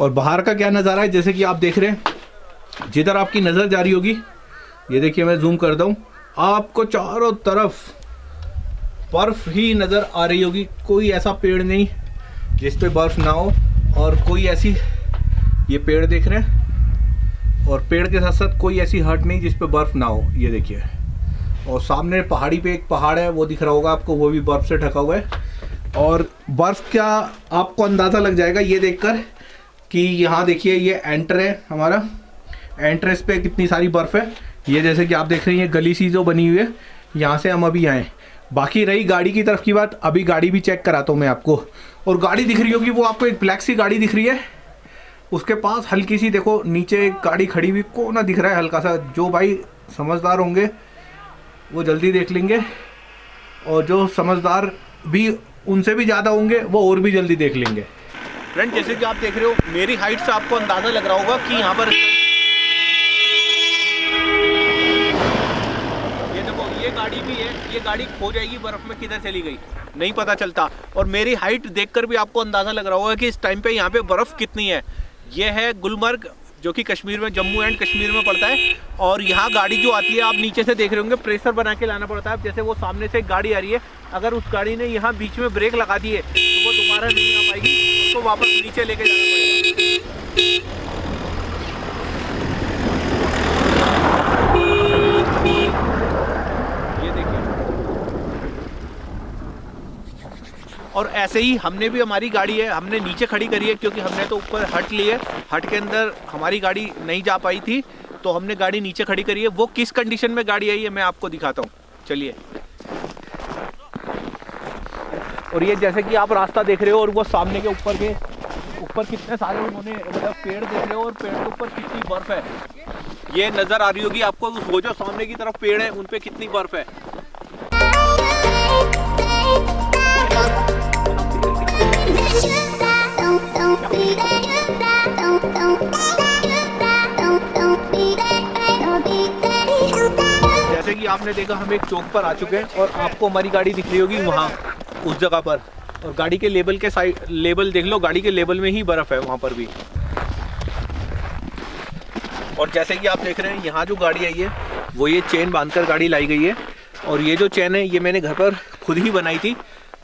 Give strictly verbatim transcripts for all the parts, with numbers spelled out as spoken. और बाहर का क्या नज़ारा है, जैसे कि आप देख रहे हैं, जिधर आपकी नज़र जा रही होगी, ये देखिए मैं जूम करता हूँ, आपको चारों तरफ बर्फ़ ही नज़र आ रही होगी। कोई ऐसा पेड़ नहीं जिस पे बर्फ़ ना हो, और कोई ऐसी, ये पेड़ देख रहे हैं, और पेड़ के साथ साथ कोई ऐसी हट नहीं जिस पे बर्फ़ ना हो, ये देखिए। और सामने पहाड़ी पे एक पहाड़ है, वो दिख रहा होगा आपको, वो भी बर्फ़ से ढका हुआ है। और बर्फ़ का आपको अंदाज़ा लग जाएगा ये देखकर कि यहाँ देखिए, ये एंटर है हमारा, एंट्रेंस पे कितनी सारी बर्फ़ है। ये जैसे कि आप देख रहे हैं, ये गली सी जो बनी हुई है, यहाँ से हम अभी आएँ। बाकी रही गाड़ी की तरफ की बात, अभी गाड़ी भी चेक कराता हूँ मैं आपको। और गाड़ी दिख रही होगी वो आपको, एक ब्लैक सी गाड़ी दिख रही है, उसके पास हल्की सी देखो नीचे एक गाड़ी खड़ी हुई, कोना दिख रहा है हल्का सा। जो भाई समझदार होंगे वो जल्दी देख लेंगे, और जो समझदार भी उनसे भी ज़्यादा होंगे वो और भी जल्दी देख लेंगे। फ्रेंड, जैसे कि आप देख रहे हो, मेरी हाइट से आपको अंदाज़ा लग रहा होगा कि यहाँ पर ये देखो, ये गाड़ी भी है, ये गाड़ी खो जाएगी बर्फ़ में, किधर चली गई नहीं पता चलता। और मेरी हाइट देखकर भी आपको अंदाज़ा लग रहा होगा कि इस टाइम पे यहाँ पे बर्फ़ कितनी है। ये है गुलमर्ग, जो कि कश्मीर में, जम्मू एंड कश्मीर में पड़ता है। और यहाँ गाड़ी जो आती है, आप नीचे से देख रहे होंगे, प्रेशर बना के लाना पड़ता है। जैसे वो सामने से एक गाड़ी आ रही है, अगर उस गाड़ी ने यहाँ बीच में ब्रेक लगा दी है तो वो दोबारा नहीं आ पाएगी, उसको तो वापस नीचे लेके जाना पड़ेगा। ये देखिए। और ऐसे ही हमने भी, हमारी गाड़ी है हमने नीचे खड़ी करी है, क्योंकि हमने तो ऊपर हट ली है, हट के अंदर हमारी गाड़ी नहीं जा पाई थी, तो हमने गाड़ी नीचे खड़ी करी है। वो किस कंडीशन में गाड़ी आई है मैं आपको दिखाता हूँ, चलिए। और ये जैसे कि आप रास्ता देख रहे हो, और वो सामने के ऊपर के ऊपर कितने सारे उन्होंने मतलब पेड़ देख रहे हो, और पेड़ के ऊपर कितनी बर्फ़ है ये नज़र आ रही होगी आपको। वो जो सामने की तरफ पेड़ है उन पे कितनी बर्फ़ है। जैसे कि आपने देखा, हम एक चौक पर आ चुके हैं, और आपको हमारी गाड़ी दिख रही होगी वहाँ उस जगह पर, और गाड़ी के लेबल के साइड लेबल देख लो, गाड़ी के लेबल में ही बर्फ़ है वहाँ पर भी। और जैसे कि आप देख रहे हैं, यहाँ जो गाड़ी आई है वो ये चेन बांधकर गाड़ी लाई गई है, और ये जो चेन है ये मैंने घर पर खुद ही बनाई थी,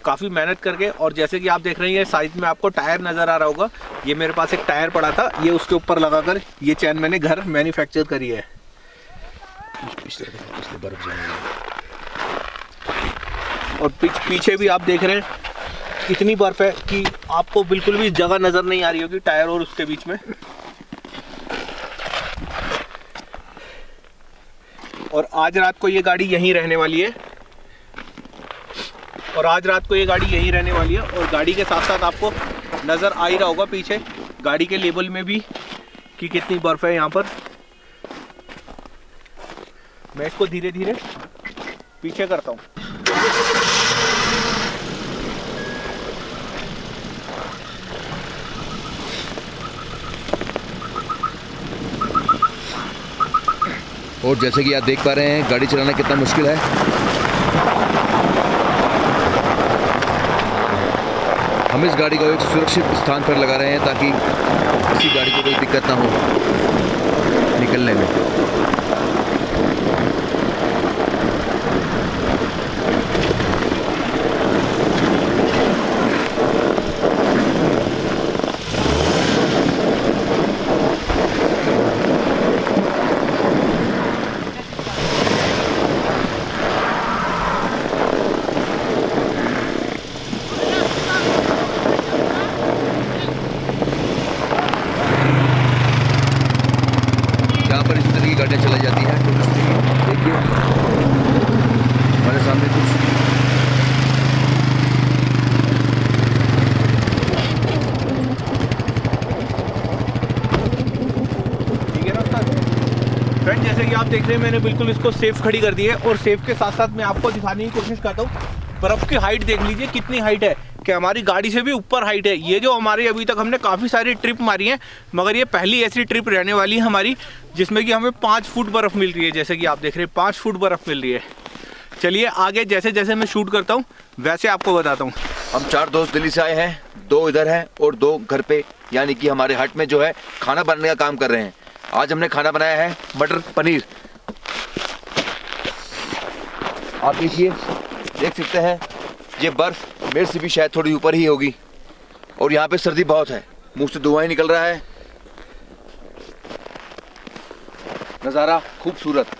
काफ़ी मेहनत करके। और जैसे कि आप देख रहे हैं, साइड में आपको टायर नज़र आ रहा होगा, ये मेरे पास एक टायर पड़ा था, ये उसके ऊपर लगा कर ये चेन मैंने घर मैन्युफैक्चर करी है। और पीछे भी आप देख रहे हैं, इतनी बर्फ़ है कि आपको बिल्कुल भी जगह नज़र नहीं आ रही होगी टायर और उसके बीच में। और आज रात को ये गाड़ी यहीं रहने वाली है और आज रात को ये गाड़ी यहीं रहने वाली है और गाड़ी के साथ साथ आपको नज़र आ ही रहा होगा पीछे गाड़ी के लेबल में भी कि कितनी बर्फ़ है यहाँ पर। मैं इसको धीरे धीरे पीछे करता हूँ। और जैसे कि आप देख पा रहे हैं, गाड़ी चलाना कितना मुश्किल है। हम इस गाड़ी को एक सुरक्षित स्थान पर लगा रहे हैं ताकि किसी गाड़ी को कोई दिक्कत ना हो निकलने में। देख रहे हैं, मैंने बिल्कुल इसको सेफ खड़ी कर दी है और सेफ के साथ साथ मैं आपको दिखाने की कोशिश करता हूँ बर्फ़ की हाइट। देख लीजिए कितनी हाइट है कि हमारी गाड़ी से भी ऊपर हाइट है। ये जो हमारी अभी तक हमने काफ़ी सारी ट्रिप मारी हैं, मगर ये पहली ऐसी ट्रिप रहने वाली है हमारी जिसमें कि हमें पाँच फुट बर्फ़ मिल रही है। जैसे कि आप देख रहे हैं, पाँच फुट बर्फ़ मिल रही है। चलिए आगे जैसे जैसे मैं शूट करता हूँ वैसे आपको बताता हूँ। हम चार दोस्त दिल्ली से आए हैं, दो इधर हैं और दो घर पे यानी कि हमारे हट में जो है खाना बनाने का काम कर रहे हैं। आज हमने खाना बनाया है मटर पनीर, आप देखिए, देख सकते हैं ये बर्फ़ मेरे से भी शायद थोड़ी ऊपर ही होगी और यहाँ पे सर्दी बहुत है, मुँह से धुआं ही निकल रहा है। नज़ारा खूबसूरत,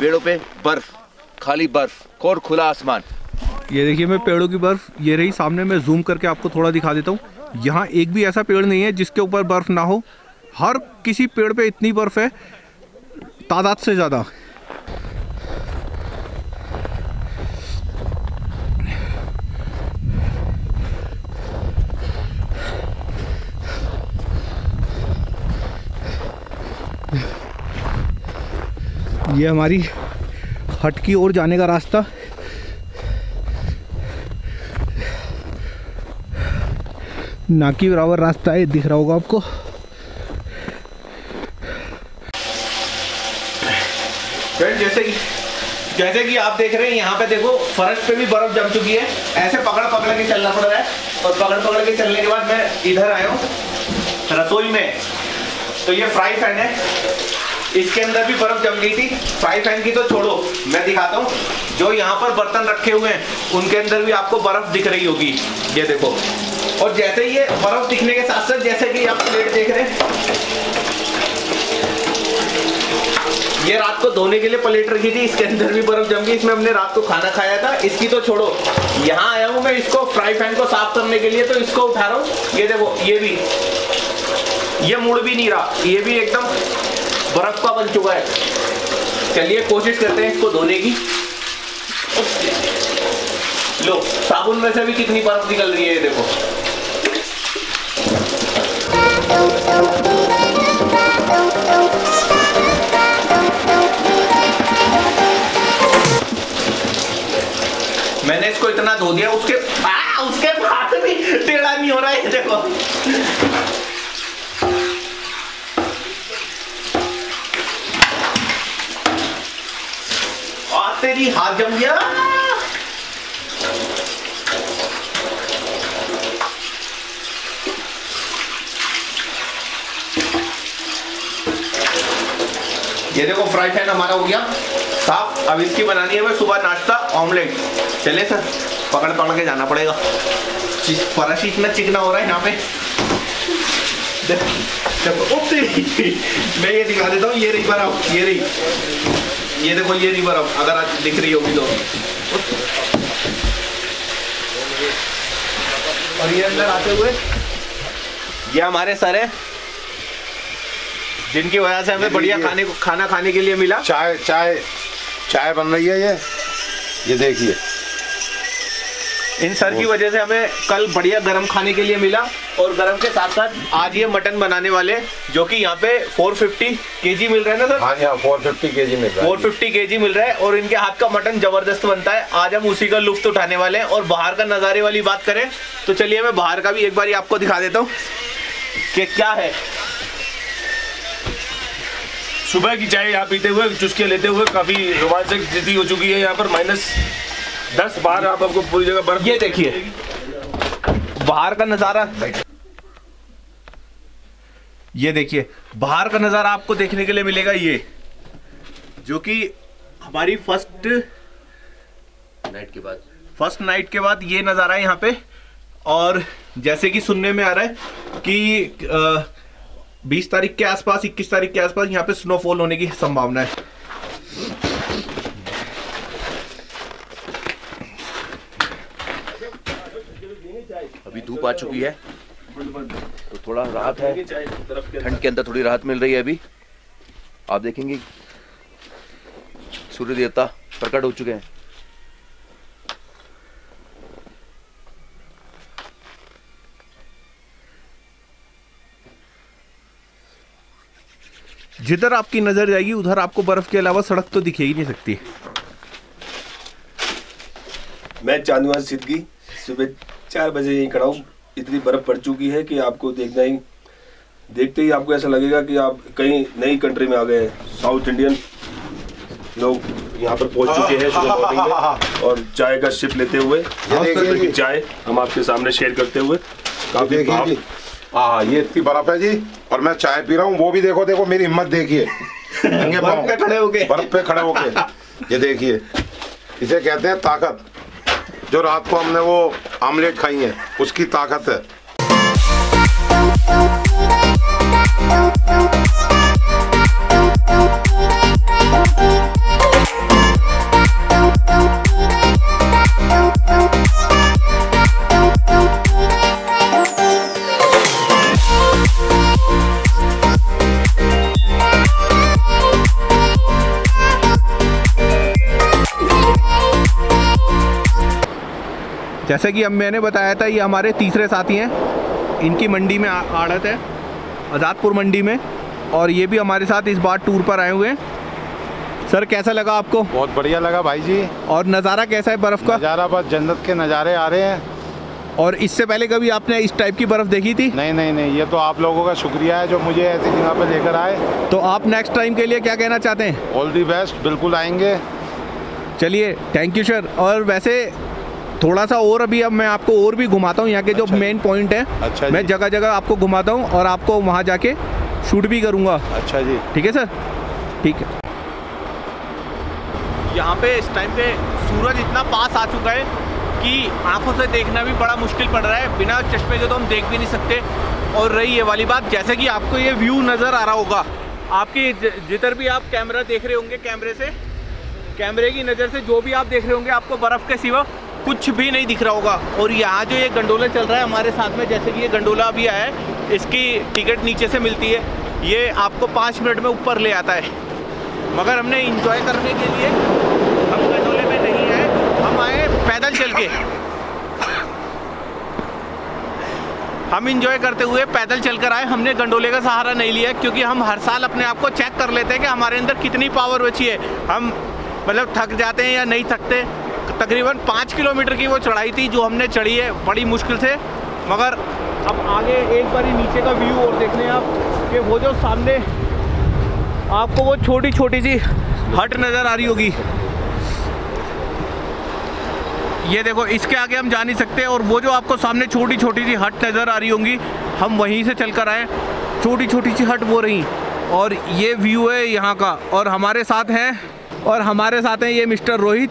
पेड़ों पे बर्फ़, खाली बर्फ और खुला आसमान। ये देखिए मैं पेड़ों की बर्फ ये रही सामने, मैं जूम करके आपको थोड़ा दिखा देता हूँ। यहाँ एक भी ऐसा पेड़ नहीं है जिसके ऊपर बर्फ़ ना हो, हर किसी पेड़ पे इतनी बर्फ़ है तादाद से ज़्यादा। ये हमारी हट की ओर जाने का रास्ता, नाकी बराबर रास्ता है, दिख रहा होगा आपको। फ्रेंड जैसे कि जैसे कि आप देख रहे हैं यहाँ पे देखो फर्श पे भी बर्फ जम चुकी है, ऐसे पकड़ पकड़ के चलना पड़ रहा है। और पकड़ पकड़ के चलने के बाद मैं इधर आया हूँ रसोई में, तो ये फ्राई पैन है, इसके अंदर भी बर्फ जम गई थी। फ्राई पैन की तो छोड़ो, मैं दिखाता हूँ जो यहाँ पर बर्तन रखे हुए हैं उनके अंदर भी आपको बर्फ दिख रही होगी, ये देखो। और जैसे ही ये बर्फ दिखने के साथ साथ जैसे कि आप प्लेट देख रहे हैं, ये रात को धोने के लिए प्लेट रखी थी, इसके अंदर भी बर्फ जम गई, इसमें हमने रात को खाना खाया था। इसकी तो छोड़ो, यहाँ आया हूँ मैं इसको फ्राई पैन को साफ करने के लिए, तो इसको उठा रहा हूँ, ये देखो, ये भी ये मुड़ भी नहीं रहा, ये भी एकदम बर्फ का बन चुका है। चलिए कोशिश करते हैं इसको धोने की। लो साबुन में से भी कितनी बर्फ निकल रही है, ये देखो। मैंने इसको इतना धो दिया, उसके आ, उसके हाथ भी टेढ़ा नहीं हो रहा है, ये देखो। तेरी हाथ जम गया। ये देखो फ्राई पैन हमारा हो गया साफ। अब इसकी बनानी है मैं सुबह नाश्ता ऑमलेट। चले सर, पकड़ पकड़ के जाना पड़ेगा, फर्श इतना चिकना हो रहा है यहाँ पे। देखो मैं ये दिखा देता हूँ, ये रही बर्फ, ये रही, ये देखो, ये नहीं बर्फ, अगर आज दिख रही होगी तो। और ये अंदर आते हुए ये हमारे सर है जिनकी वजह से हमें बढ़िया खाने को खाना खाने के लिए मिला। चाय चाय चाय बन रही है, ये ये देखिए इन सर की वजह से हमें कल बढ़िया गरम खाने के लिए मिला। और गरम के साथ साथ आज ये मटन बनाने वाले, जो कि यहाँ पे चार सौ पचास केजी मिल रहा है ना सर? हाँ, यहाँ चार सौ पचास केजी मिल रहा है। चार सौ पचास केजी मिल रहा है और इनके हाथ का मटन जबरदस्त बनता है। आज हम उसी का लुफ्त उठाने वाले हैं। और बाहर का नज़ारे वाली बात करें तो चलिए मैं बाहर का भी एक बार आपको दिखा देता हूँ कि क्या है। सुबह की चाय यहाँ पीते हुए, चुस्के लेते हुए काफ़ी रोमांचक स्थिति हो चुकी है। यहाँ पर माइनस दस बार आप आपको पूरी जगह बर्फ, ये देखिए बाहर का नज़ारा, ये देखिए बाहर का नज़ारा आपको देखने के लिए मिलेगा। ये जो कि हमारी फर्स्ट नाइट के बाद फर्स्ट नाइट के बाद ये नज़ारा है यहाँ पे। और जैसे कि सुनने में आ रहा है कि आ, बीस तारीख के आसपास, इक्कीस तारीख के आसपास यहाँ पे स्नोफॉल होने की संभावना है। अभी धूप आ चुकी है तो थोड़ा राहत है, ठंड के अंदर थोड़ी राहत मिल रही है। अभी आप देखेंगे सूर्य देवता प्रकट हो चुके हैं। जिधर आपकी नजर जाएगी उधर आपको बर्फ के अलावा सड़क तो दिखेगी नहीं सकती। मैं चांदवा सिद्धगी सुबह चार बजे यहीं खड़ा हूँ, इतनी बर्फ़ पड़ चुकी है कि आपको देखना ही देखते ही आपको ऐसा लगेगा कि आप कहीं नई कंट्री में आ गए हैं। साउथ इंडियन लोग यहाँ पर पहुँच चुके हैं सुबह मॉर्निंग में और चाय का सिप लेते हुए, चाय हम आपके सामने शेयर करते हुए काफी देखिए हाँ ये इतनी बर्फ है जी और मैं चाय पी रहा हूँ, वो भी देखो देखो मेरी हिम्मत देखिए बर्फ पे खड़े होके बर्फ पे खड़े होके ये देखिए, इसे कहते हैं ताकत। जो रात को हमने वो आमलेट खाई है उसकी ताकत है। जैसे कि अब मैंने बताया था ये हमारे तीसरे साथी हैं, इनकी मंडी में आड़त है आज़ादपुर मंडी में, और ये भी हमारे साथ इस बार टूर पर आए हुए हैं। सर कैसा लगा आपको? बहुत बढ़िया लगा भाई जी। और नज़ारा कैसा है बर्फ़ का? नज़ारा बस जन्नत के नज़ारे आ रहे हैं। और इससे पहले कभी आपने इस टाइप की बर्फ़ देखी थी? नहीं नहीं नहीं, ये तो आप लोगों का शुक्रिया है जो मुझे ऐसी जगह पर लेकर आए। तो आप नेक्स्ट टाइम के लिए क्या कहना चाहते हैं? ऑल दी बेस्ट, बिल्कुल आएँगे। चलिए थैंक यू सर। और वैसे थोड़ा सा और अभी अब मैं आपको और भी घुमाता हूँ यहाँ के अच्छा जो मेन पॉइंट है। अच्छा मैं जगह जगह आपको घुमाता हूँ और आपको वहाँ जाके शूट भी करूँगा। अच्छा जी ठीक है सर, ठीक है। यहाँ पे इस टाइम पे सूरज इतना पास आ चुका है कि आंखों से देखना भी बड़ा मुश्किल पड़ रहा है, बिना चश्मे के तो हम देख भी नहीं सकते। और रही ये वाली बात, जैसे कि आपको ये व्यू नज़र आ रहा होगा, आपकी जिधर भी आप कैमरा देख रहे होंगे, कैमरे से कैमरे की नज़र से जो भी आप देख रहे होंगे आपको बर्फ़ के सिवा कुछ भी नहीं दिख रहा होगा। और यहाँ जो ये गंडोला चल रहा है हमारे साथ में, जैसे कि ये गंडोला अभी आया है, इसकी टिकट नीचे से मिलती है, ये आपको पाँच मिनट में ऊपर ले आता है। मगर हमने इंजॉय करने के लिए हम गंडोले में नहीं आए, हम आए पैदल चल के। हम इंजॉय करते हुए पैदल चलकर आए, हमने गंडोले का सहारा नहीं लिया, क्योंकि हम हर साल अपने आप को चेक कर लेते हैं कि हमारे अंदर कितनी पावर बची है, हम मतलब थक जाते हैं या नहीं थकते। तकरीबन पाँच किलोमीटर की वो चढ़ाई थी जो हमने चढ़ी है बड़ी मुश्किल से। मगर अब आगे एक बार नीचे का व्यू और देख लें आप कि वो जो सामने आपको वो छोटी छोटी सी हट नज़र आ रही होगी, ये देखो, इसके आगे हम जा नहीं सकते। और वो जो आपको सामने छोटी छोटी सी हट नज़र आ रही होंगी, हम वहीं से चल कर आए, छोटी छोटी सी हट वो रही। और ये व्यू है यहाँ का। और हमारे साथ हैं और हमारे साथ हैं ये मिस्टर रोहित,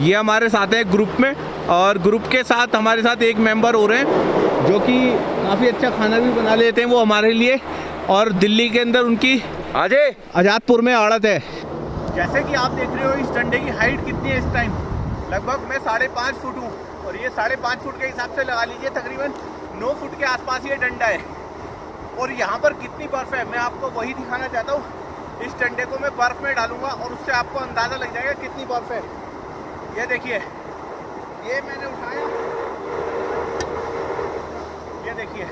ये हमारे साथ हैं ग्रुप में। और ग्रुप के साथ हमारे साथ एक मेंबर हो रहे हैं जो कि काफ़ी अच्छा खाना भी बना लेते हैं वो हमारे लिए, और दिल्ली के अंदर उनकी आजे आज़ादपुर में आड़त है। जैसे कि आप देख रहे हो इस डंडे की हाइट कितनी है इस टाइम, लगभग मैं साढ़े पाँच फुट हूँ, और ये साढ़े पाँच फुट के हिसाब से लगा लीजिए तकरीबन नौ फुट के आसपास ये डंडा है। और यहाँ पर कितनी बर्फ़ है मैं आपको वही दिखाना चाहता हूँ। इस डंडे को मैं बर्फ़ में डालूँगा और उससे आपको अंदाज़ा लग जाएगा कितनी बर्फ़ है। ये देखिए, ये मैंने उठाया, ये देखिए,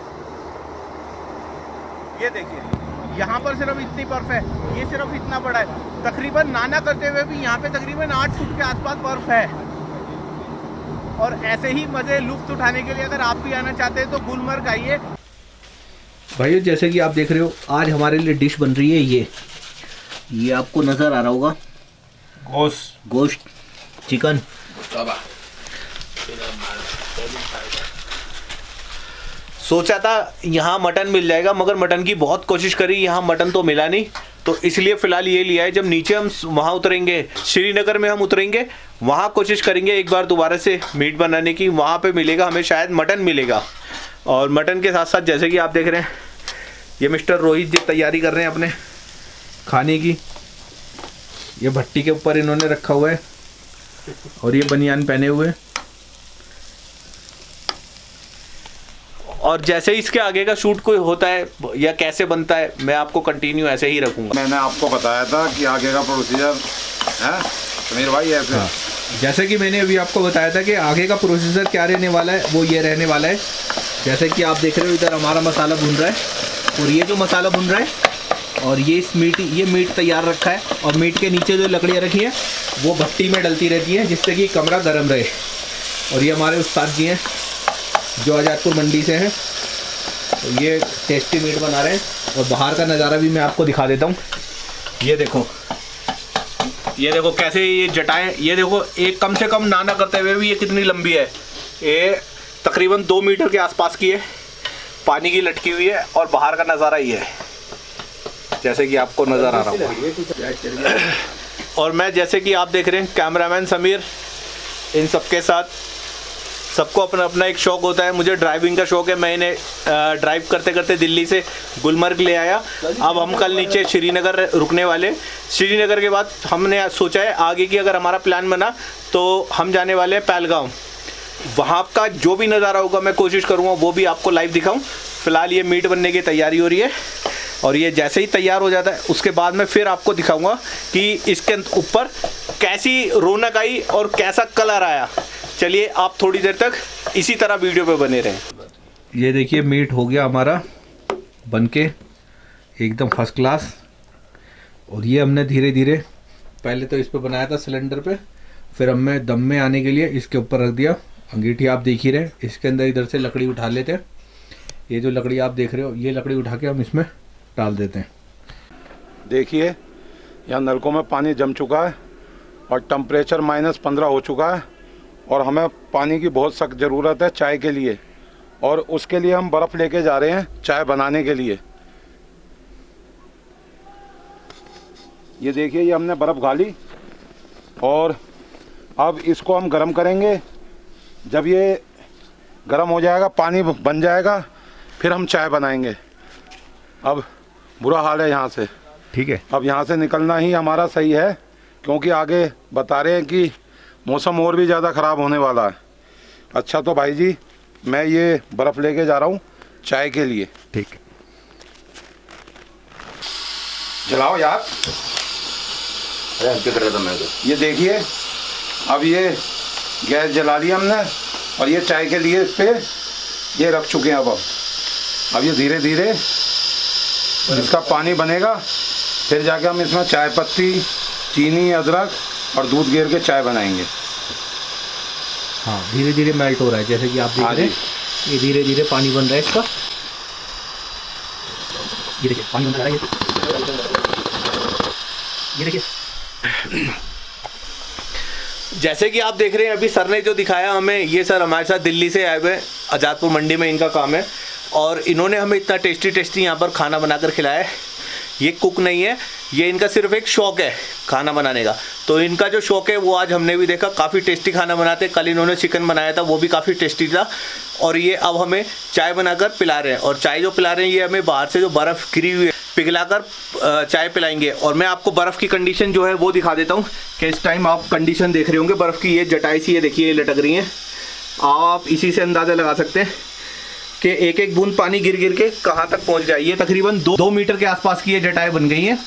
ये देखिए, यहाँ पर सिर्फ इतनी बर्फ है, ये सिर्फ इतना बड़ा है। तकरीबन नाना करते हुए भी यहाँ पे तकरीबन आठ फुट के आसपास बर्फ है। और ऐसे ही मजे लुफ्त उठाने के लिए अगर आप भी आना चाहते हैं तो गुलमर्ग आइए। भाइयों जैसे कि आप देख रहे हो आज हमारे लिए डिश बन रही है, ये ये आपको नजर आ रहा होगा, गोश्त गोश्त चिकन। सोचा था यहाँ मटन मिल जाएगा मगर मटन की बहुत कोशिश करी, यहाँ मटन तो मिला नहीं, तो इसलिए फ़िलहाल ये लिया है। जब नीचे हम वहाँ उतरेंगे, श्रीनगर में हम उतरेंगे, वहाँ कोशिश करेंगे एक बार दोबारा से मीट बनाने की, वहाँ पे मिलेगा हमें शायद मटन मिलेगा। और मटन के साथ साथ जैसे कि आप देख रहे हैं ये मिस्टर रोहित जी तैयारी कर रहे हैं अपने खाने की। ये भट्टी के ऊपर इन्होंने रखा हुआ है और ये बनियान पहने हुए। और जैसे इसके आगे का शूट कोई होता है या कैसे बनता है मैं आपको कंटिन्यू ऐसे ही रखूंगा। मैंने आपको बताया था कि आगे का प्रोसीजर है समीर भाई ऐसे। हाँ। जैसे कि मैंने अभी आपको बताया था कि आगे का प्रोसीजर क्या रहने वाला है, वो ये रहने वाला है। जैसे कि आप देख रहे हो इधर हमारा मसाला भुन रहा है, और ये जो मसाला भुन रहा है और ये इस मीट ये मीट तैयार रखा है, और मीट के नीचे जो लकड़ियाँ रखी हैं वो भट्टी में डलती रहती हैं जिससे कि कमरा गर्म रहे। और ये हमारे उस्ताद जी हैं जो आज़ादपुर मंडी से हैं, तो ये टेस्टी मीट बना रहे हैं। और बाहर का नज़ारा भी मैं आपको दिखा देता हूँ, ये देखो, ये देखो कैसे ये जटाएँ, ये देखो एक कम से कम नाना करते हुए भी ये कितनी लंबी है, ये तकरीबन दो मीटर के आसपास की है। पानी की लटकी हुई है और बाहर का नज़ारा ये है जैसे कि आपको नज़र आ रहा है। और मैं जैसे कि आप देख रहे हैं कैमरामैन समीर, इन सबके साथ सबको अपना अपना एक शौक़ होता है। मुझे ड्राइविंग का शौक़ है, मैं इन्हें ड्राइव करते करते दिल्ली से गुलमर्ग ले आया। अब हम कल नीचे श्रीनगर रुकने वाले, श्रीनगर के बाद हमने सोचा है आगे की अगर हमारा प्लान बना तो हम जाने वाले हैं पहलगाम। वहाँ का जो भी नज़ारा होगा मैं कोशिश करूँगा वो भी आपको लाइव दिखाऊँ। फ़िलहाल ये मीट बनने की तैयारी हो रही है और ये जैसे ही तैयार हो जाता है उसके बाद मैं फिर आपको दिखाऊँगा कि इसके ऊपर कैसी रौनक आई और कैसा कलर आया। चलिए आप थोड़ी देर तक इसी तरह वीडियो पे बने रहें। ये देखिए मीट हो गया हमारा बनके एकदम फर्स्ट क्लास। और ये हमने धीरे धीरे पहले तो इस पे बनाया था सिलेंडर पे, फिर हमने दम में आने के लिए इसके ऊपर रख दिया। अंगीठी आप देख ही रहे, इसके अंदर इधर से लकड़ी उठा लेते हैं। ये जो लकड़ी आप देख रहे हो ये लकड़ी उठा के हम इसमें डाल देते हैं। देखिए यहाँ नलकों में पानी जम चुका है और टेम्परेचर माइनस पंद्रह हो चुका है और हमें पानी की बहुत सख्त ज़रूरत है चाय के लिए, और उसके लिए हम बर्फ़ लेके जा रहे हैं चाय बनाने के लिए। ये देखिए ये हमने बर्फ़ घाली और अब इसको हम गर्म करेंगे। जब ये गर्म हो जाएगा पानी बन जाएगा फिर हम चाय बनाएंगे। अब बुरा हाल है यहाँ से, ठीक है अब यहाँ से निकलना ही हमारा सही है क्योंकि आगे बता रहे हैं कि मौसम और भी ज़्यादा ख़राब होने वाला है। अच्छा तो भाई जी मैं ये बर्फ़ लेके जा रहा हूँ चाय के लिए। ठीक जलाओ यार, अरे कर रहा था मैं तो। ये देखिए अब ये गैस जला लिया हमने और ये चाय के लिए इस पर ये रख चुके हैं। अब अब अब ये धीरे धीरे इसका पानी बनेगा फिर जाके हम इसमें चाय पत्ती, चीनी, अदरक और दूध गेर के चाय बनाएंगे। हाँ धीरे धीरे मेल्ट हो रहा है जैसे कि आप देख रहे हैं, ये धीरे धीरे पानी बन रहा है इसका। ये देखिए पानी बन रहा है, ये देखिए जैसे कि आप देख रहे हैं। अभी सर ने जो दिखाया हमें, ये सर हमारे साथ दिल्ली से आए हुए, आज़ादपुर मंडी में इनका काम है और इन्होंने हमें इतना टेस्टी टेस्टी यहाँ पर खाना बनाकर खिलाया है। ये कुक नहीं है, ये इनका सिर्फ एक शौक़ है खाना बनाने का। तो इनका जो शौक़ है वो आज हमने भी देखा, काफ़ी टेस्टी खाना बनाते। कल इन्होंने चिकन बनाया था वो भी काफ़ी टेस्टी था और ये अब हमें चाय बनाकर पिला रहे हैं। और चाय जो पिला रहे हैं ये हमें बाहर से जो बर्फ़ गिरी हुई है पिघलाकर चाय पिलाएंगे। और मैं आपको बर्फ़ की कंडीशन जो है वो दिखा देता हूँ कि इस टाइम आप कंडीशन देख रहे होंगे बर्फ़ की। ये जटाई सी ये देखिए ये लटक रही हैं, आप इसी से अंदाज़ा लगा सकते हैं कि एक एक बूंद पानी गिर गिर के कहाँ तक पहुँच जाए। ये तकरीबन दो, दो मीटर के आसपास की ये जटाएँ बन गई हैं।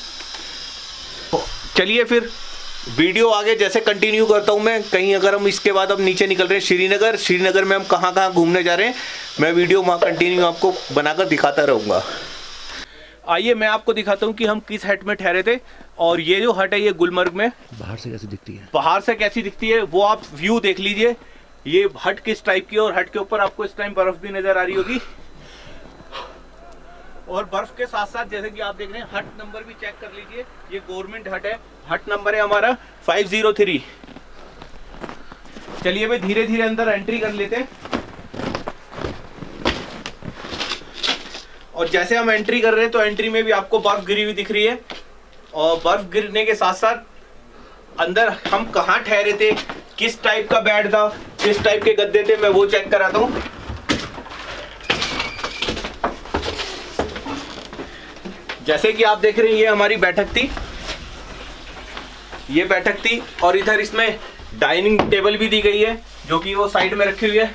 चलिए फिर वीडियो आगे जैसे कंटिन्यू करता हूँ मैं। कहीं अगर हम इसके बाद अब नीचे निकल रहे हैं श्रीनगर, श्रीनगर में हम कहाँ कहाँ घूमने जा रहे हैं मैं वीडियो वहाँ कंटिन्यू आपको बनाकर दिखाता रहूँगा। आइए मैं आपको दिखाता हूँ कि हम किस हट में ठहरे थे। और ये जो हट है ये गुलमर्ग में बाहर से कैसी दिखती है, बाहर से कैसी दिखती है वो आप व्यू देख लीजिए। ये हट किस टाइप की है और हट के ऊपर आपको इस टाइम बर्फ़ भी नज़र आ रही होगी। और बर्फ के साथ साथ जैसे कि आप देख रहे हैं हट नंबर भी चेक कर लीजिए, ये गवर्नमेंट हट है, हट नंबर है हमारा पाँच सौ तीन। चलिए भाई धीरे धीरे अंदर एंट्री कर लेते हैं। और जैसे हम एंट्री कर रहे हैं तो एंट्री में भी आपको बर्फ गिरी हुई दिख रही है। और बर्फ गिरने के साथ साथ अंदर हम कहाँ ठहरे थे, किस टाइप का बेड था, किस टाइप के गद्दे थे मैं वो चेक कराता हूँ। जैसे कि आप देख रहे हैं ये हमारी बैठक थी, ये बैठक थी और इधर इसमें डाइनिंग टेबल भी दी गई है जो कि वो साइड में रखी हुई है।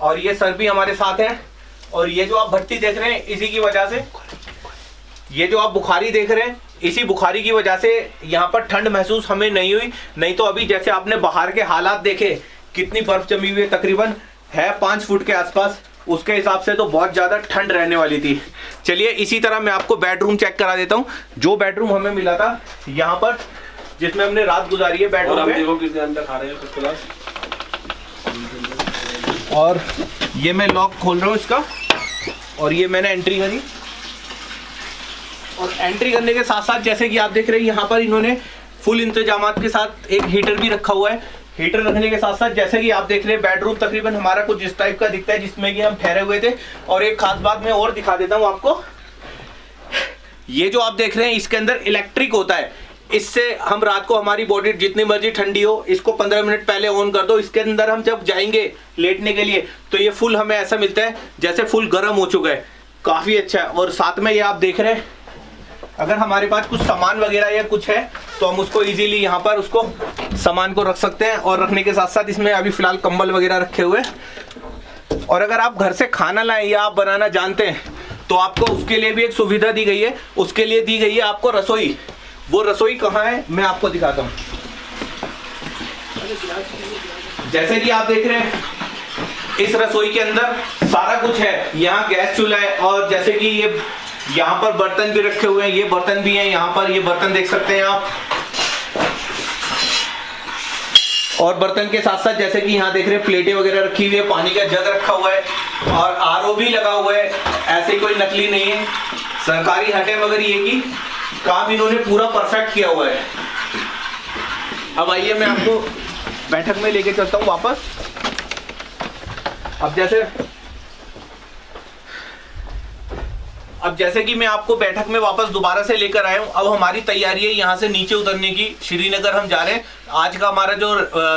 और ये सर भी हमारे साथ हैं। और ये जो आप भट्टी देख रहे हैं इसी की वजह से, ये जो आप बुखारी देख रहे हैं इसी बुखारी की वजह से यहाँ पर ठंड महसूस हमें नहीं हुई। नहीं तो अभी जैसे आपने बाहर के हालात देखे कितनी बर्फ जमी हुई है, तकरीबन है पाँच फुट के आसपास, उसके हिसाब से तो बहुत ज़्यादा ठंड रहने वाली थी। चलिए इसी तरह मैं आपको बेडरूम चेक करा देता हूँ। जो बेडरूम हमें मिला था यहाँ पर जिसमें हमने रात गुजारी है बेडरूम में, देखो किसने अंदर खा रहे हैं। और ये मैं लॉक खोल रहा हूँ इसका और ये मैंने एंट्री करी। और एंट्री करने के साथ साथ जैसे कि आप देख रहे हैं यहाँ पर इन्होंने फुल इंतजाम के साथ एक हीटर भी रखा हुआ है हीटर रखने के साथ साथ जैसे कि आप देख रहे हैं बेडरूम तकरीबन हमारा कुछ इस टाइप का दिखता है जिसमें कि हम ठहरे हुए थे। और एक खास बात मैं और दिखा देता हूँ आपको, ये जो आप देख रहे हैं इसके अंदर इलेक्ट्रिक होता है, इससे हम रात को हमारी बॉडी जितनी मर्जी ठंडी हो इसको पंद्रह मिनट पहले ऑन कर दो, इसके अंदर हम जब जाएंगे लेटने के लिए तो ये फुल हमें ऐसा मिलता है जैसे फुल गर्म हो चुका है, काफ़ी अच्छा है। और साथ में ये आप देख रहे हैं अगर हमारे पास कुछ सामान वगैरह या कुछ है तो हम उसको इजीली यहाँ पर उसको सामान को रख सकते हैं। और रखने के साथ साथ इसमें अभी फ़िलहाल कंबल वगैरह रखे हुए। और अगर आप घर से खाना लाएँ या आप बनाना जानते हैं तो आपको उसके लिए भी एक सुविधा दी गई है, उसके लिए दी गई है आपको रसोई। वो रसोई कहाँ है मैं आपको दिखाता हूँ। जैसे कि आप देख रहे हैं इस रसोई के अंदर सारा कुछ है, यहाँ गैस चूल्हा है और जैसे कि ये यहाँ पर बर्तन भी रखे हुए हैं, ये बर्तन भी हैं यहाँ पर, ये बर्तन देख सकते हैं आप। और बर्तन के साथ साथ जैसे कि यहाँ देख रहे हैं प्लेटें वगैरह रखी हुई है, पानी का जग रखा हुआ है और आर ओ भी लगा हुआ है, ऐसे कोई नकली नहीं है। सरकारी हटें मगर ये कि काम इन्होंने पूरा परफेक्ट किया हुआ है। अब आइए मैं आपको बैठक में लेके चलता हूँ वापस। अब जैसे अब जैसे कि मैं आपको बैठक में वापस दोबारा से लेकर आया हूँ। अब हमारी तैयारी है यहाँ से नीचे उतरने की, श्रीनगर हम जा रहे हैं। आज का हमारा जो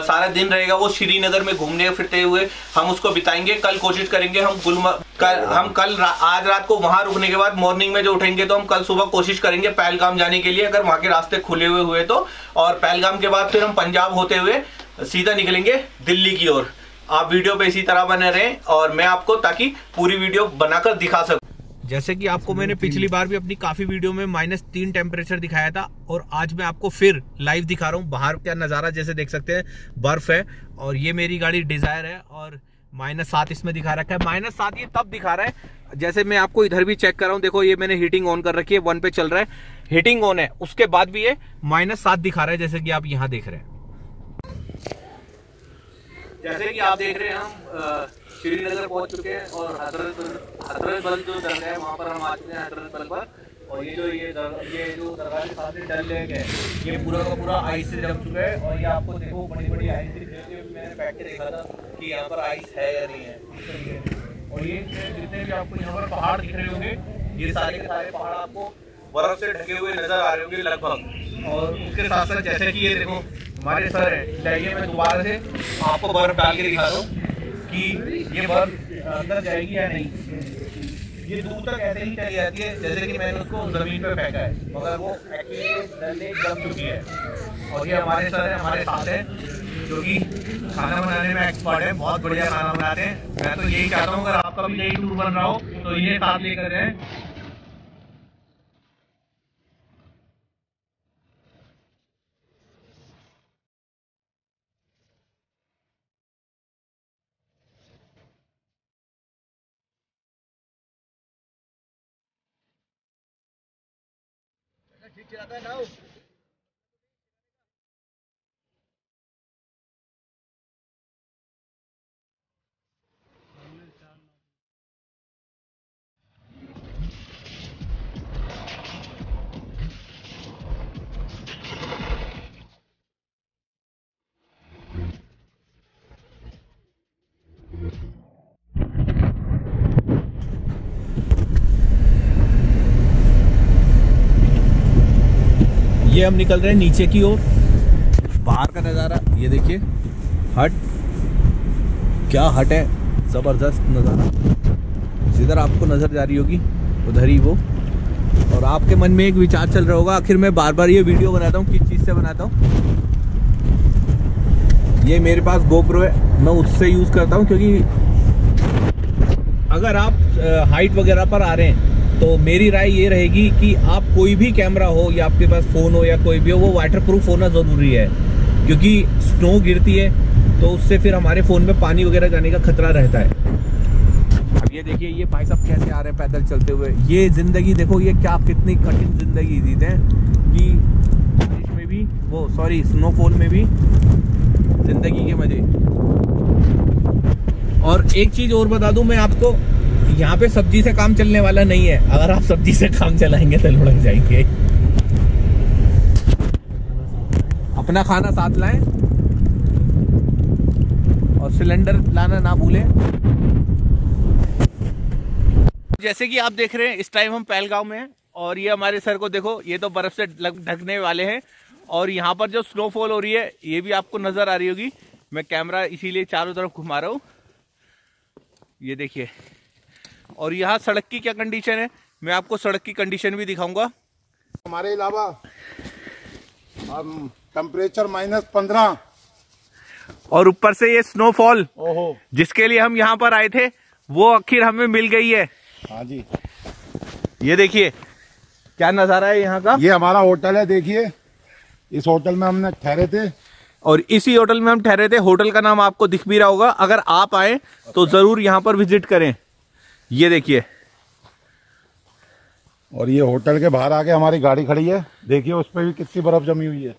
सारा दिन रहेगा वो श्रीनगर में घूमने फिरते हुए हम उसको बिताएंगे। कल कोशिश करेंगे हम गुलमर्ग, कल हम कल रा, आज रात को वहाँ रुकने के बाद मॉर्निंग में जो उठेंगे तो हम कल सुबह कोशिश करेंगे पहलगाम जाने के लिए, अगर वहाँ के रास्ते खुले हुए हुए तो। और पहलगाम के बाद फिर हम पंजाब होते हुए सीधा निकलेंगे दिल्ली की ओर। आप वीडियो पर इसी तरह बने रहें और मैं आपको ताकि पूरी वीडियो बनाकर दिखा सकूँ। जैसे कि आपको मैंने पिछली बार भी अपनी काफी वीडियो में माइनस तीन टेम्परेचर दिखाया था और आज मैं आपको फिर लाइव दिखा रहा हूँ। बाहर का नज़ारा जैसे देख सकते हैं, बर्फ है। और ये मेरी गाड़ी डिजायर है और माइनस सात इसमें दिखा रखा है। माइनस सात ये तब दिखा रहा है, जैसे मैं आपको इधर भी चेक कर रहा हूँ, देखो ये मैंने हीटिंग ऑन कर रखी है, वन पे चल रहा है, हीटिंग ऑन है, उसके बाद भी ये माइनस सात दिखा रहा है जैसे कि आप यहाँ देख रहे हैं। जैसे कि आप देख रहे हैं हम श्रीनगर पहुंच चुके हैं और हजरत हजरत बल जो दरगाह है वहाँ पर हम आ चुके हैं, हजरत बल पर। और ये जो ये दर, ये जो दरगाह के साथ डल लेक है ये पूरा का पूरा आइस से जम चुका है। और ये आपको देखो बड़ी बड़ी आइस, मैंने बैठ के देखा था कि यहाँ पर आइस है या नहीं है। और ये जितने भी आपको यहाँ पर पहाड़ दिख रहे होंगे ये सारे के सारे पहाड़ आपको बर्फ से ढके हुए नजर आ रहे होंगे लगभग। और उसके साथ साथ जैसे कि ये देखो हमारे सर है, जाइए मैं दोबारा से आपको बर्फ डाल के दिखा रहा हूँ कि ये बर्फ अंदर जाएगी या नहीं। ये दूर तक ऐसे ही चली जाती है जैसे कि मैंने उसको जमीन पे फेंका है, मगर वो एक्चुअली जम चुकी है। और ये हमारे सर है, हमारे साथ है, जो कि खाना बनाने में एक्सपर्ट है, बहुत बढ़िया खाना बनाते हैं। मैं तो यही चाहता हूँ अगर आपका भी यही टूर बन रहा हो तो ये साथ लेकर जाए। ये हम निकल रहे हैं नीचे की ओर, बाहर का नज़ारा ये देखिए, हट क्या हट है, ज़बरदस्त नज़ारा। जिधर आपको नज़र जा रही होगी उधर ही वो। और आपके मन में एक विचार चल रहा होगा आखिर मैं बार बार ये वीडियो बनाता हूँ किस चीज़ से बनाता हूँ। ये मेरे पास गोप्रो है, मैं उससे यूज़ करता हूँ क्योंकि अगर आप हाइट वगैरह पर आ रहे हैं तो मेरी राय ये रहेगी कि आप कोई भी कैमरा हो या आपके पास फ़ोन हो या कोई भी हो वो वाटरप्रूफ होना ज़रूरी है, क्योंकि स्नो गिरती है तो उससे फिर हमारे फ़ोन में पानी वगैरह जाने का खतरा रहता है। अब ये देखिए ये भाई साहब कैसे आ रहे हैं पैदल चलते हुए। ये ज़िंदगी देखो, ये क्या कितनी कठिन ज़िंदगी जीते हैं कि बारिश में भी वो सॉरी स्नोफॉल में भी ज़िंदगी के मज़े। और एक चीज़ और बता दूँ मैं आपको, यहाँ पे सब्जी से काम चलने वाला नहीं है, अगर आप सब्जी से काम चलाएंगे तो लुढ़क जाएंगे। अपना खाना साथ लाएं और सिलेंडर लाना ना भूलें। जैसे कि आप देख रहे हैं इस टाइम हम पहलगाम में हैं और ये हमारे सर को देखो, ये तो बर्फ से ढकने वाले हैं और यहाँ पर जो स्नोफॉल हो रही है ये भी आपको नजर आ रही होगी। मैं कैमरा इसीलिए चारों तरफ घुमा रहा हूँ, ये देखिए। और यहाँ सड़क की क्या कंडीशन है, मैं आपको सड़क की कंडीशन भी दिखाऊंगा। हमारे अलावा अब टेम्परेचर माइनस पंद्रह और ऊपर से ये स्नोफॉल जिसके लिए हम यहाँ पर आए थे वो आखिर हमें मिल गई है। हाँ जी, ये देखिए क्या नजारा है यहाँ का। ये हमारा होटल है, देखिए इस होटल में हमने ठहरे थे और इसी होटल में हम ठहरे थे। होटल का नाम आपको दिख भी रहा होगा, अगर आप आए तो जरूर यहाँ पर विजिट करें। ये देखिए, और ये होटल के बाहर आके हमारी गाड़ी खड़ी है, देखिए उस पर भी कितनी बर्फ जमी हुई है।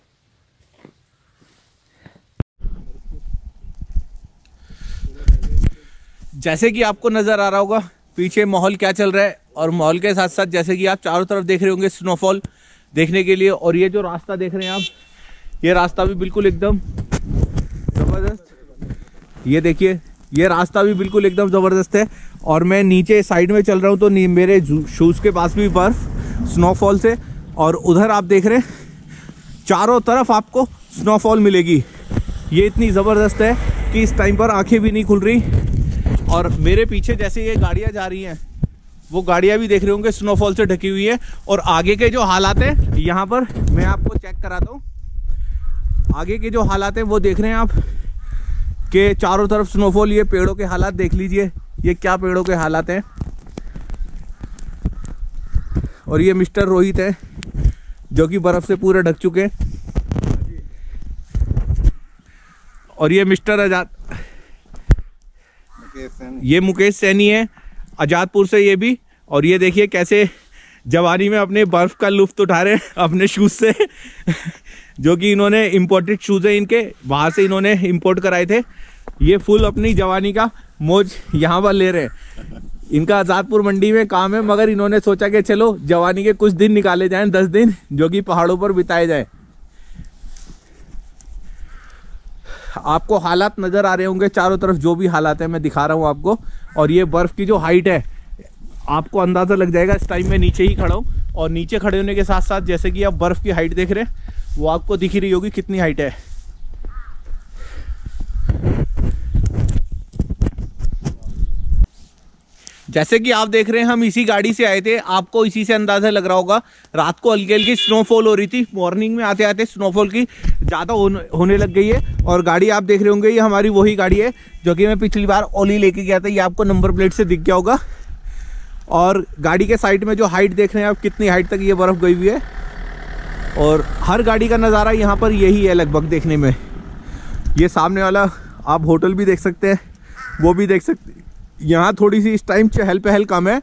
जैसे कि आपको नजर आ रहा होगा पीछे माहौल क्या चल रहा है, और माहौल के साथ साथ जैसे कि आप चारों तरफ देख रहे होंगे स्नोफॉल देखने के लिए। और ये जो रास्ता देख रहे हैं आप, ये रास्ता भी बिल्कुल एकदम जबरदस्त, ये देखिए ये रास्ता भी बिल्कुल एकदम ज़बरदस्त है। और मैं नीचे साइड में चल रहा हूँ तो मेरे शूज़ के पास भी बर्फ स्नोफॉल से, और उधर आप देख रहे हैं चारों तरफ आपको स्नोफॉल मिलेगी। ये इतनी ज़बरदस्त है कि इस टाइम पर आंखें भी नहीं खुल रही। और मेरे पीछे जैसे ये गाड़ियाँ जा रही हैं वो गाड़ियाँ भी देख रहे होंगे स्नोफॉल से ढकी हुई है। और आगे के जो हालात हैं यहाँ पर मैं आपको चेक कराता हूँ, आगे के जो हालात हैं वो देख रहे हैं आप के चारों तरफ स्नोफॉल। ये पेड़ों के हालात देख लीजिए, ये क्या पेड़ों के हालात हैं। और ये मिस्टर रोहित है जो कि बर्फ से पूरे ढक चुके हैं। और ये मिस्टर आजाद, ये मुकेश सैनी है आजादपुर से, ये भी। और ये देखिए कैसे जवानी में अपने बर्फ का लुफ्त उठा रहे हैं अपने शूज से जो कि इन्होंने इम्पोर्टेड शूज़ हैं, इनके वहाँ से इन्होंने इम्पोर्ट कराए थे। ये फुल अपनी जवानी का मौज यहाँ पर ले रहे हैं। इनका आज़ादपुर मंडी में काम है, मगर इन्होंने सोचा कि चलो जवानी के कुछ दिन निकाले जाएं, दस दिन जो कि पहाड़ों पर बिताए जाएं। आपको हालात नज़र आ रहे होंगे चारों तरफ, जो भी हालात है मैं दिखा रहा हूँ आपको। और ये बर्फ़ की जो हाइट है आपको अंदाज़ा लग जाएगा। इस टाइम में नीचे ही खड़ा हूँ, और नीचे खड़े होने के साथ साथ जैसे कि आप बर्फ़ की हाइट देख रहे हैं वो आपको दिख रही होगी कितनी हाइट है। जैसे कि आप देख रहे हैं हम इसी गाड़ी से आए थे, आपको इसी से अंदाजा लग रहा होगा। रात को हल्की हल्की स्नोफॉल हो रही थी, मॉर्निंग में आते आते स्नोफॉल की ज़्यादा होने लग गई है। और गाड़ी आप देख रहे होंगे ये हमारी वही गाड़ी है जो कि मैं पिछली बार ओली लेके गया था, ये आपको नंबर प्लेट से दिख गया होगा। और गाड़ी के साइड में जो हाइट देख रहे हैं आप, कितनी हाइट तक ये बर्फ़ गई हुई है। और हर गाड़ी का नज़ारा यहाँ पर यही है लगभग देखने में। ये सामने वाला आप होटल भी देख सकते हैं, वो भी देख सकते हैं। यहाँ थोड़ी सी इस टाइम चहल पहल कम है।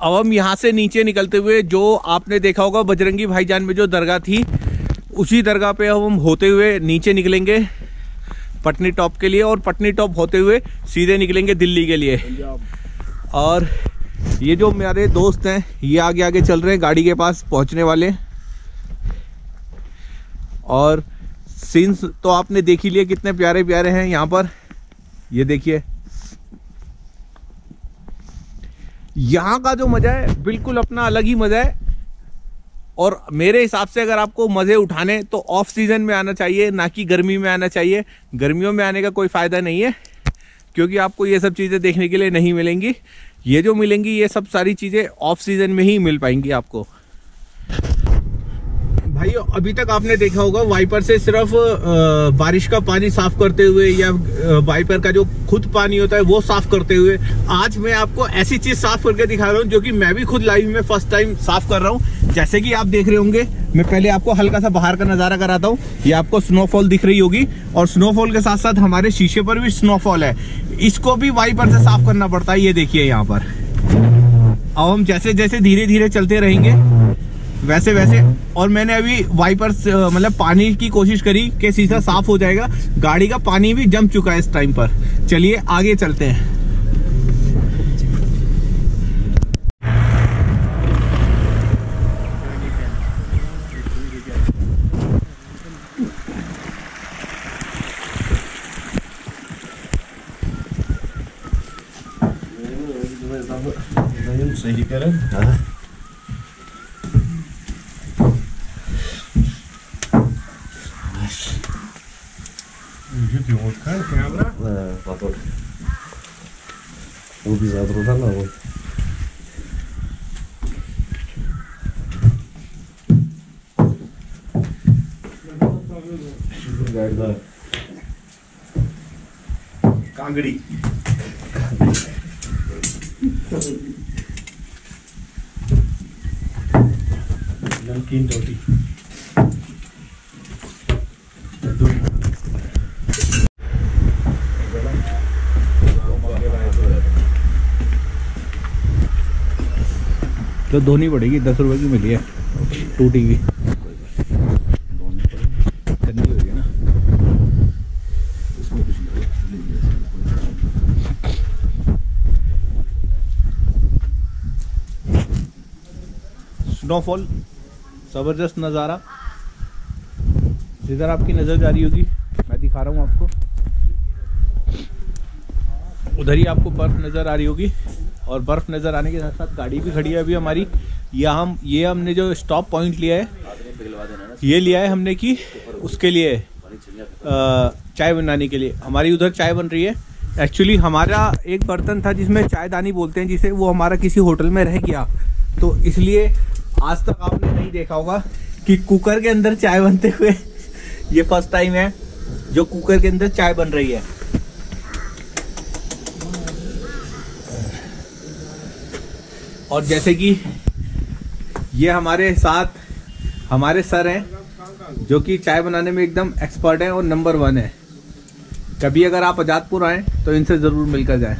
अब हम यहाँ से नीचे निकलते हुए जो आपने देखा होगा बजरंगी भाईजान में जो दरगाह थी, उसी दरगाह पे हम होते हुए नीचे निकलेंगे पटनी टॉप के लिए, और पटनी टॉप होते हुए सीधे निकलेंगे दिल्ली के लिए। और ये जो मेरे दोस्त हैं ये आगे आगे चल रहे हैं गाड़ी के पास पहुंचने वाले। और सीन्स तो आपने देख ही लिए कितने प्यारे प्यारे हैं यहाँ पर। ये देखिए यहाँ का जो मज़ा है बिल्कुल अपना अलग ही मज़ा है। और मेरे हिसाब से अगर आपको मज़े उठाने तो ऑफ सीज़न में आना चाहिए, ना कि गर्मी में आना चाहिए। गर्मियों में आने का कोई फ़ायदा नहीं है क्योंकि आपको ये सब चीज़ें देखने के लिए नहीं मिलेंगी। ये जो मिलेंगी ये सब सारी चीज़ें ऑफ सीज़न में ही मिल पाएंगी आपको। भाई अभी तक आपने देखा होगा वाइपर से सिर्फ बारिश का पानी साफ़ करते हुए या वाइपर का जो खुद पानी होता है वो साफ़ करते हुए, आज मैं आपको ऐसी चीज़ साफ़ करके दिखा रहा हूँ जो कि मैं भी खुद लाइफ में फर्स्ट टाइम साफ़ कर रहा हूँ। जैसे कि आप देख रहे होंगे, मैं पहले आपको हल्का सा बाहर का नज़ारा कराता हूँ। ये आपको स्नोफॉल दिख रही होगी, और स्नोफॉल के साथ साथ हमारे शीशे पर भी स्नोफॉल है, इसको भी वाइपर से साफ़ करना पड़ता है। ये देखिए यहाँ पर। अब हम जैसे जैसे धीरे धीरे चलते रहेंगे वैसे वैसे, और मैंने अभी वाइपर मतलब पानी की कोशिश करी कि शीशा साफ हो जाएगा, गाड़ी का पानी भी जम चुका है इस टाइम पर। चलिए आगे चलते हैं। नहीं सही कह रहे हैं। वो भी ज्यादा रोना ना वो कांगड़ी नमकीन रोटी तो धोनी पड़ेगी, दस रुपए की मिली है टूटी हुई, गंदी हो गई ना। स्नोफॉल जबरदस्त नज़ारा, जिधर आपकी नज़र जा रही होगी मैं दिखा रहा हूँ आपको, उधर ही आपको बर्फ नज़र आ रही होगी। और बर्फ़ नज़र आने के साथ साथ गाड़ी भी खड़ी है अभी हमारी। यह हम ये हमने जो स्टॉप पॉइंट लिया है ये लिया है हमने कि उसके लिए चाय बनाने के लिए। हमारी उधर चाय बन रही है। एक्चुअली हमारा एक बर्तन था जिसमें चायदानी बोलते हैं जिसे, वो हमारा किसी होटल में रह गया, तो इसलिए आज तक आपने नहीं देखा होगा कि कुकर के अंदर चाय बनते हुए। ये फर्स्ट टाइम है जो कुकर के अंदर चाय बन रही है। और जैसे कि ये हमारे साथ हमारे सर हैं जो कि चाय बनाने में एकदम एक्सपर्ट हैं और नंबर वन है। कभी अगर आप आजादपुर आएँ तो इनसे ज़रूर मिलकर जाएं।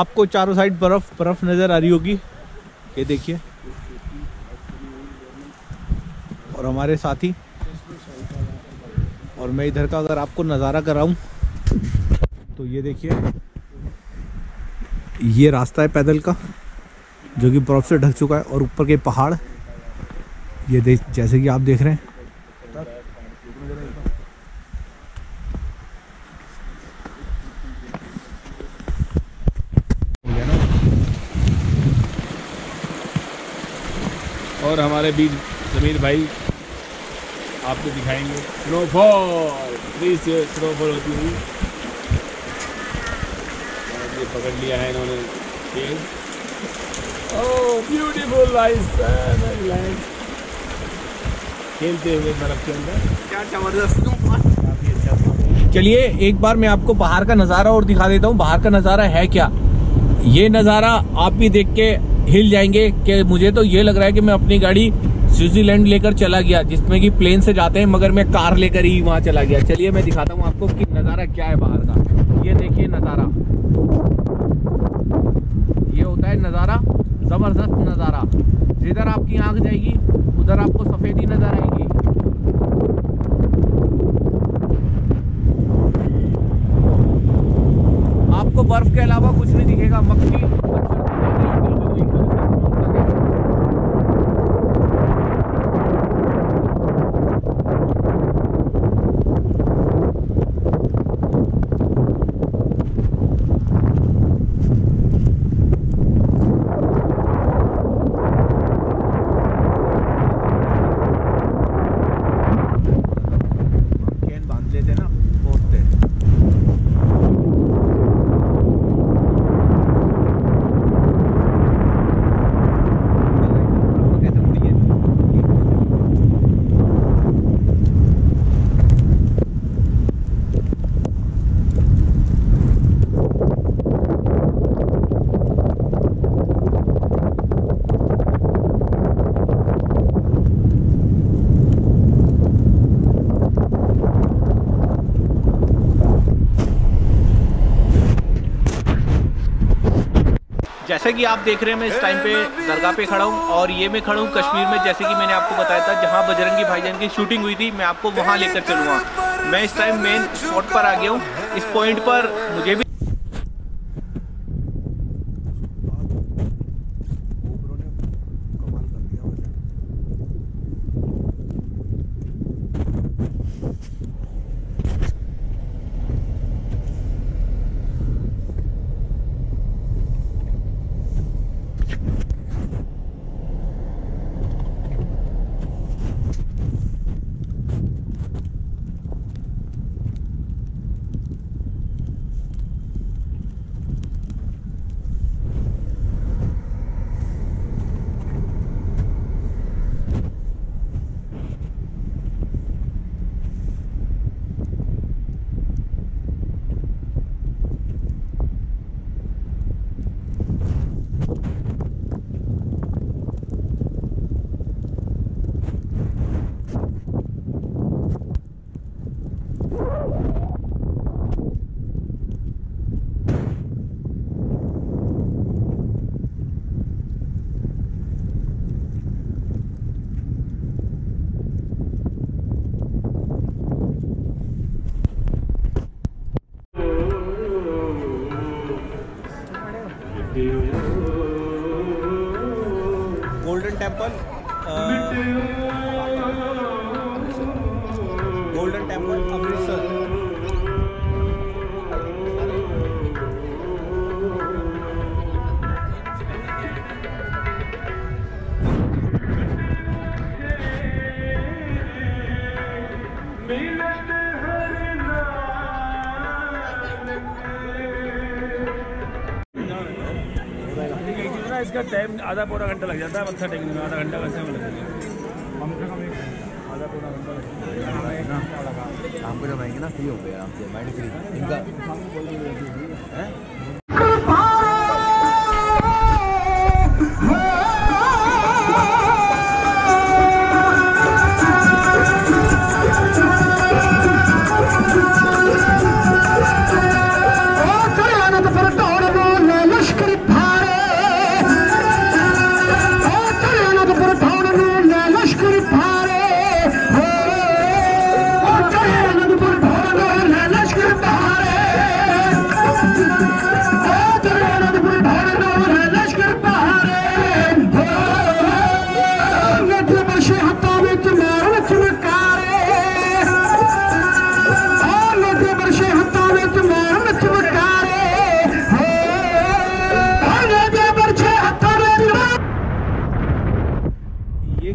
आपको चारों साइड बर्फ बर्फ नज़र आ रही होगी, ये देखिए। और हमारे साथी और मैं इधर का अगर आपको नज़ारा कराऊं तो ये देखिए, ये रास्ता है पैदल का जो कि बर्फ से ढक चुका है। और ऊपर के पहाड़ ये देख, जैसे कि आप देख रहे हैं। और हमारे बीच समीर भाई आपको दिखाएंगे स्नोफॉल, फ्री से स्नोफॉल होती हुई। ये पकड़ लिया है इन्होंने खेल। ओह ब्यूटीफुल लाइफ खेलते हुए बर्फ के अंदर, क्या जबरदस्त स्नोफॉल। चलिए एक बार मैं आपको बाहर का नज़ारा और दिखा देता हूँ। बाहर का नज़ारा है क्या, ये नज़ारा आप भी देख के हिल जाएंगे कि मुझे तो ये लग रहा है कि मैं अपनी गाड़ी स्विट्जरलैंड लेकर चला गया, जिसमें कि प्लेन से जाते हैं, मगर मैं कार लेकर ही वहाँ चला गया। चलिए मैं दिखाता हूँ आपको कि नज़ारा क्या है बाहर का। ये देखिए नज़ारा, नज़ारा, जिधर आपकी आंख जाएगी उधर आपको सफ़ेदी नज़र आएगी। आपको बर्फ़ के अलावा कुछ नहीं दिखेगा, मक्खी। जैसे कि आप देख रहे हैं मैं इस टाइम पे दरगाह पे खड़ा हूँ और ये मैं खड़ा हूँ कश्मीर में, जैसे कि मैंने आपको बताया था जहाँ बजरंगी भाईजान की शूटिंग हुई थी। मैं आपको वहाँ लेकर चलूँगा। मैं इस टाइम मेन स्पॉट पर आ गया हूँ। इस पॉइंट पर मुझे भी टेम्पल गोल्डन टेम्पल अमृतसर इसका टाइम आधा पौधा घंटा लग जाता है। अच्छा टेक्निक आधा घंटा कैसे लग जाएगा? कम से कम एक आधा पौधा घंटा लगेगा। आपको जब आएंगे ना फ्री हो गया आपके माइंड फ्री इनका।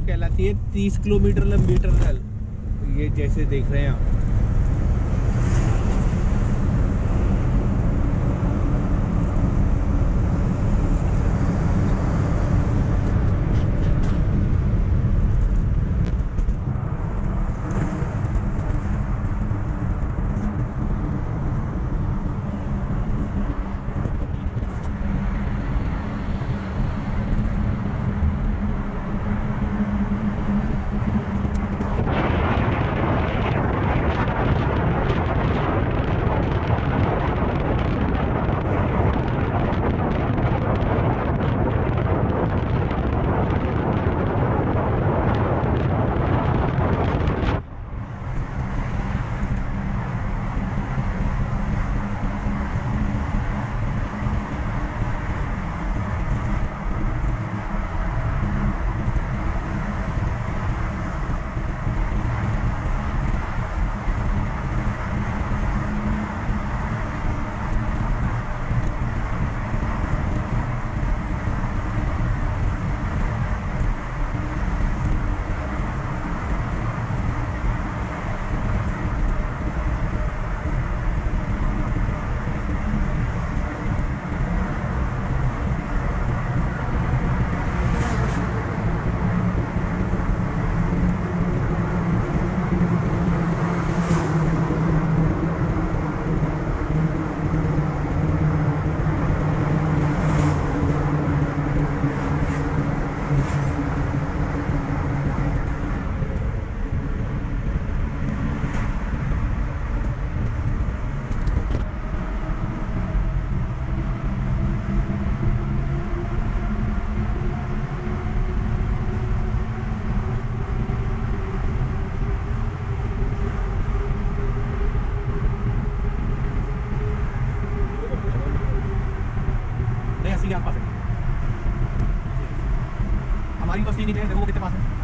कहलाती है तीस किलोमीटर लंबी टनल, ये जैसे देख रहे हैं आप। बस्ती के आसपास है, हमारी बस्ती नहीं है, देखो वो कितने पास है।